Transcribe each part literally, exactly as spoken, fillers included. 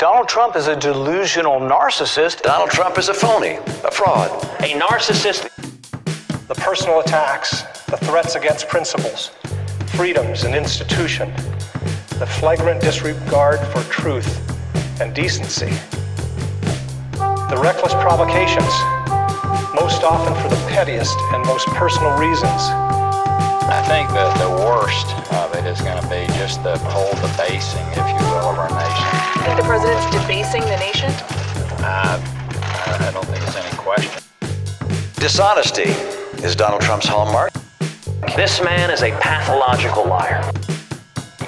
Donald Trump is a delusional narcissist. Donald Trump is a phony, a fraud, a narcissist. The personal attacks, the threats against principles, freedoms, and institution, the flagrant disregard for truth and decency, the reckless provocations, most often for the pettiest and most personal reasons. I think that the worst of it is going to be just the whole debasing, if you will, of our nation. You think the president's debasing the nation? Uh, I don't think there's any question. Dishonesty is Donald Trump's hallmark. This man is a pathological liar.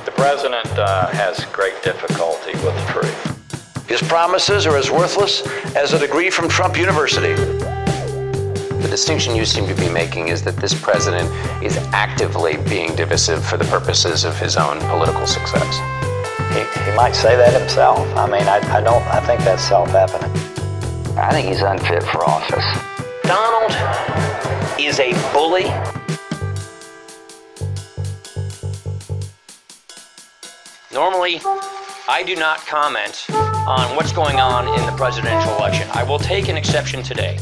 The president uh, has great difficulty with the truth. His promises are as worthless as a degree from Trump University. The distinction you seem to be making is that this president is actively being divisive for the purposes of his own political success. He, he might say that himself. I mean, I, I don't, I think that's self-evident. I think he's unfit for office. Donald is a bully. Normally, I do not comment on what's going on in the presidential election. I will take an exception today.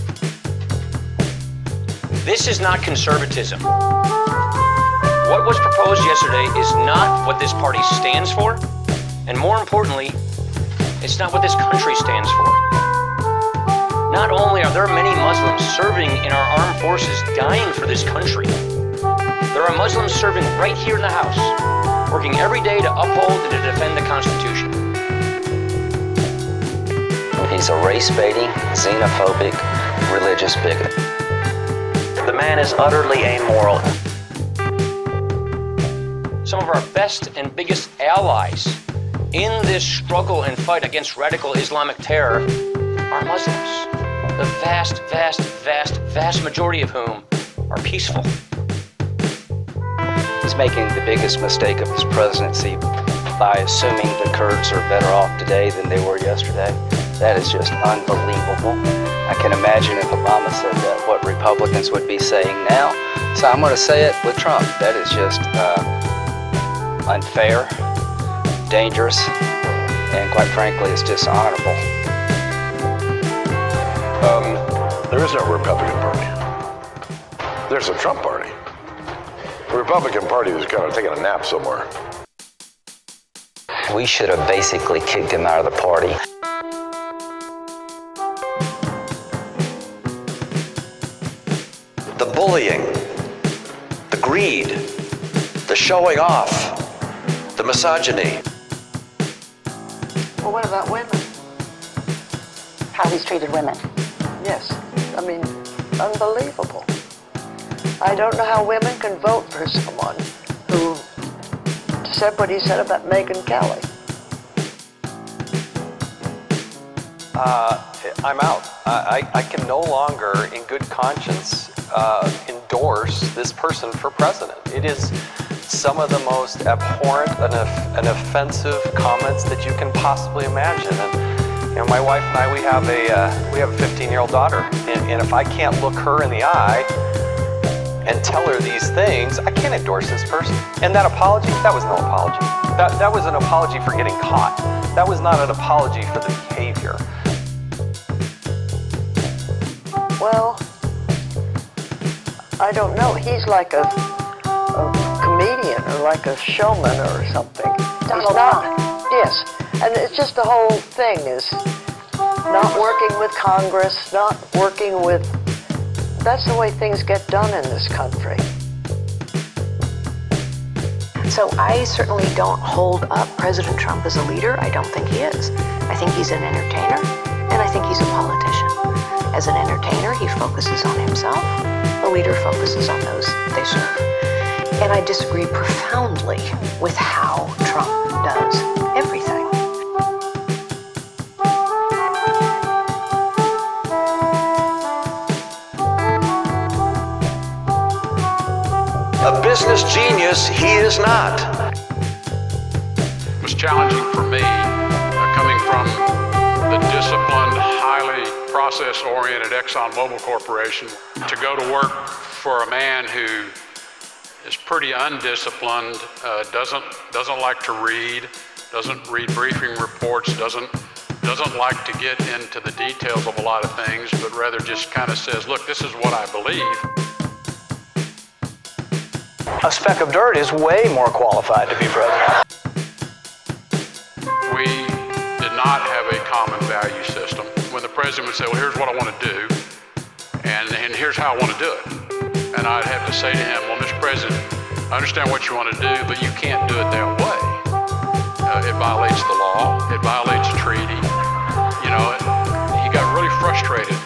This is not conservatism. What was proposed yesterday is not what this party stands for, and more importantly, it's not what this country stands for. Not only are there many Muslims serving in our armed forces, dying for this country, there are Muslims serving right here in the House, working every day to uphold and to defend the Constitution. He's a race-baiting, xenophobic, religious bigot. The man is utterly amoral. Some of our best and biggest allies in this struggle and fight against radical Islamic terror are Muslims, the vast, vast, vast, vast majority of whom are peaceful. He's making the biggest mistake of his presidency by assuming the Kurds are better off today than they were yesterday. That is just unbelievable. I can imagine if Obama said that, what Republicans would be saying now. So I'm going to say it with Trump. That is just uh, unfair, dangerous, and quite frankly, it's dishonorable. Um, there is no Republican Party. There's a Trump Party. The Republican Party is kind of taking a nap somewhere. We should have basically kicked him out of the party. The bullying, the greed, the showing off, the misogyny. Well, what about women? How he's treated women? Yes. I mean, unbelievable. I don't know how women can vote for someone who said what he said about Megyn Kelly. Uh, I'm out. I, I, I can no longer, in good conscience, Uh, endorse this person for president. It is some of the most abhorrent and, and offensive comments that you can possibly imagine. And you know, my wife and I, we have a uh, we have a fifteen-year-old daughter, and, and if I can't look her in the eye and tell her these things, I can't endorse this person. And that apology, that was no apology. That that was an apology for getting caught. That was not an apology for the behavior. Well, I don't know. He's like a, a comedian or like a showman or something. Donald Trump. Yes. And it's just the whole thing is not working with Congress, not working with... That's the way things get done in this country. So I certainly don't hold up President Trump as a leader. I don't think he is. I think he's an entertainer, and I think he's a politician. As an entertainer, he focuses on himself. The leader focuses on those they serve. And I disagree profoundly with how Trump does everything. A business genius he is not. It was challenging for me, uh, coming from the disciplined, highly process-oriented ExxonMobil Corporation to go to work for a man who is pretty undisciplined, uh, doesn't, doesn't like to read, doesn't read briefing reports, doesn't doesn't like to get into the details of a lot of things, but rather just kind of says, look, this is what I believe. A speck of dirt is way more qualified to be president. We did not have a common value system. When the president would say, well, here's what I want to do, and, and here's how I want to do it. And I'd have to say to him, well, Mister President, I understand what you want to do, but you can't do it that way. Uh, it violates the law, it violates a treaty. You know, he got really frustrated.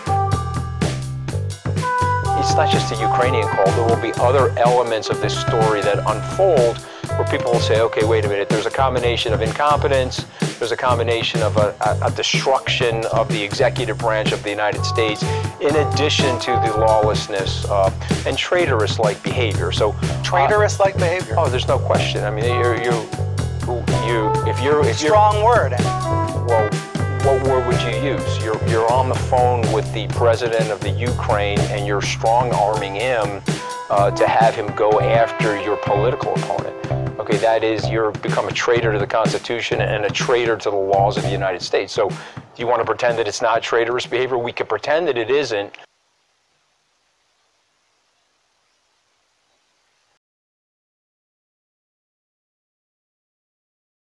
It's not just the Ukrainian call, there will be other elements of this story that unfold where people will say, okay, wait a minute, there's a combination of incompetence, there's a combination of a, a, a destruction of the executive branch of the United States, in addition to the lawlessness uh, and traitorous-like behavior. So traitorous-like uh, behavior? Oh, there's no question. I mean, you're, you're You, if you're, if strong you're, word. Well, what word would you use? You're, you're on the phone with the president of the Ukraine, and you're strong arming him uh, to have him go after your political opponent. Okay, that is, you're become a traitor to the Constitution and a traitor to the laws of the United States. So, do you want to pretend that it's not traitorous behavior? We could pretend that it isn't.